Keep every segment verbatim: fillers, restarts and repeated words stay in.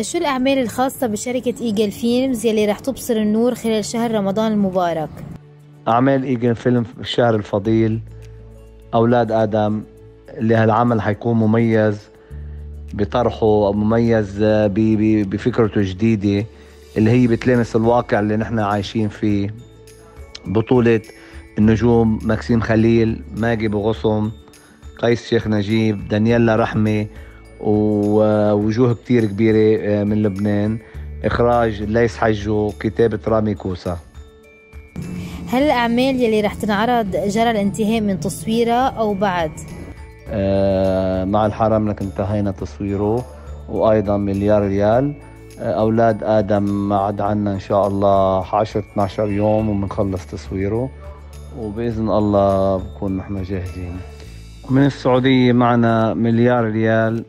شو الأعمال الخاصة بشركة إيغل فيلمز يلي رح تبصر النور خلال شهر رمضان المبارك؟ أعمال إيغل فيلمز الشهر الفضيل أولاد آدم، اللي هالعمل حيكون مميز بطرحه، مميز بفكرته جديدة اللي هي بتلامس الواقع اللي نحن عايشين فيه. بطولة النجوم مكسيم خليل، ماجي بو غصن، قيس شيخ نجيب، دانيالا رحمة، ووجوه كتير كبيرة من لبنان. إخراج ليث حجو، كتابة رامي كوسا. هل الأعمال يلي رح تنعرض جرى الانتهاء من تصويرها أو بعد؟ آه مع الحرام لك انتهينا تصويره، وأيضا مليار ريال. أولاد آدم عاد عنا إن شاء الله عشرة اثني عشر يوم وبنخلص تصويره، وبإذن الله بكون نحن جاهزين. من السعودية معنا مليار ريال،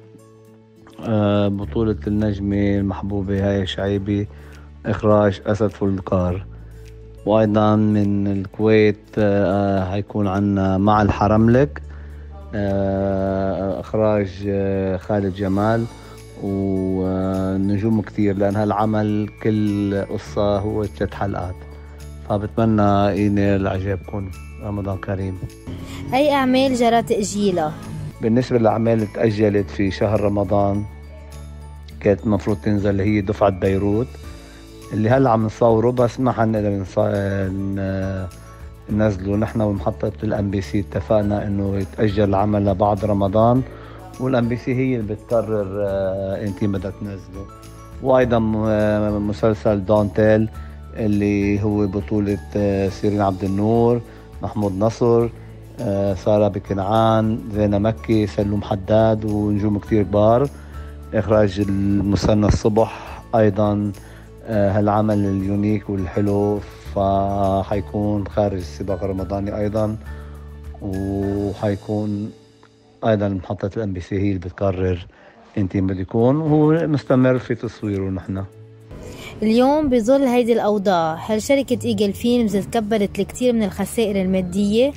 بطولة النجمة المحبوبة هاي الشعيبي، إخراج اسد فلقار. وأيضا من الكويت هيكون عنا مع الحرملك، إخراج خالد جمال، ونجوم كتير لأن هالعمل كل قصة هو ثلاث حلقات، فبتمنى ينال إعجابكم. رمضان كريم. أي أعمال جرى تأجيلها؟ بالنسبة للأعمال اللي تأجلت في شهر رمضان كانت المفروض تنزل اللي هي دفعه بيروت، اللي هلا عم نصوره بس ما حنقدر ننزله. نحن ومحطة الام بي سي اتفقنا انه يتأجل العمل لبعد رمضان، والام بي سي هي اللي بتقرر انت بدها تنزله. وايضا مسلسل دونتيل اللي هو بطولة سيرين عبد النور، محمود نصر، ساره بكنعان، زينه مكي، سلوم حداد، ونجوم كتير كبار. إخراج المثنى الصبح. أيضا هالعمل اليونيك والحلو فحيكون خارج السباق الرمضاني أيضا، وحيكون أيضا محطة الام بي سي هي اللي بتقرر انتي بده يكون، وهو مستمر في تصويره. نحن اليوم بظل هيدي الأوضاع، هل شركة إيغل فيلمز تكبلت لكتير من الخسائر المادية؟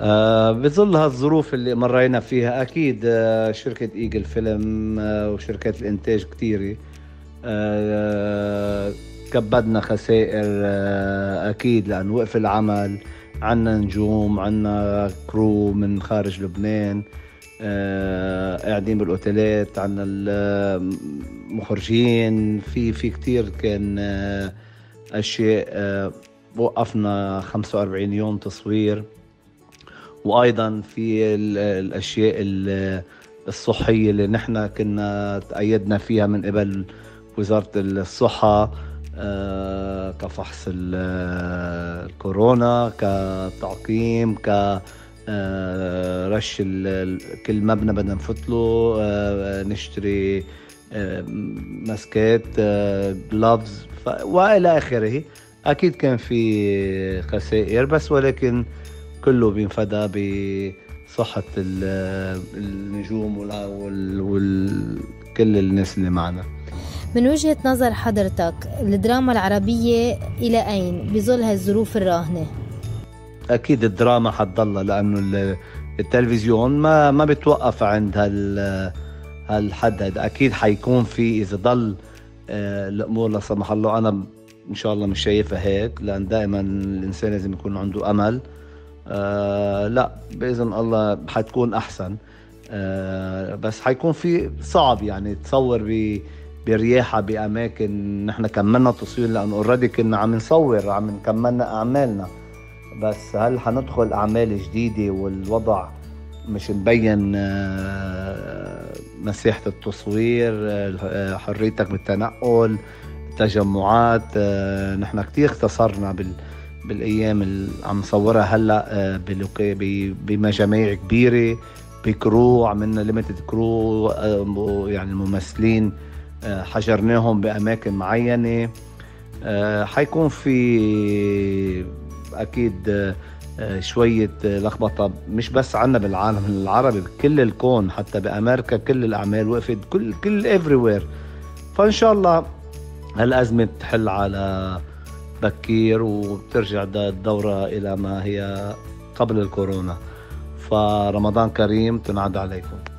آه بظل هالظروف اللي مرينا فيها أكيد. آه شركة إيغل فيلم آه وشركات الإنتاج كتيرة آه كبدنا خسائر آه أكيد، لأن وقف العمل، عنا نجوم، عنا كرو من خارج لبنان آه قاعدين بالأوتيلات، عنا المخرجين، في في كتير كان آه أشياء. آه وقفنا خمسة وأربعين يوم تصوير. وأيضاً في الأشياء الصحية اللي نحن كنا تأيدنا فيها من قبل وزارة الصحة كفحص الكورونا، كتعقيم، كرش كل مبنى بدنا نفوت له، نشتري ماسكات، جلوفز، وإلى آخره. أكيد كان في خسائر، بس ولكن كله بينفدى بصحة النجوم وكل الناس اللي معنا. من وجهة نظر حضرتك، الدراما العربية إلى أين بظل هالظروف الراهنة؟ أكيد الدراما حتضلها، لأنه التلفزيون ما ما بتوقف عند هال هالحد هذا. أكيد حيكون في، إذا ضل الأمور لا سمح الله، أنا إن شاء الله مش شايفها هيك، لأن دائما الإنسان لازم يكون عنده أمل. آه لا بإذن الله حتكون أحسن، آه بس حيكون في صعب يعني تصور برياحة بأماكن. نحن كملنا تصوير لأنه أوريدي كنا عم نصور، عم كملنا أعمالنا، بس هل حندخل أعمال جديدة والوضع مش مبين؟ آه مساحة التصوير، آه حريتك بالتنقل، تجمعات، آه نحن كتير اختصرنا بال بالايام اللي عم صورها هلا بمجاميع كبيره، بكرو عملنا ليميتد كرو، يعني الممثلين حجرناهم باماكن معينه. حيكون في اكيد شويه لخبطه، مش بس عنا بالعالم العربي، بكل الكون، حتى بامريكا كل الاعمال وقفت، كل كل ايفري وير. فان شاء الله هالازمه بتحل على بكير، وبترجع الدورة إلى ما هي قبل الكورونا. فرمضان كريم تنعاد عليكم.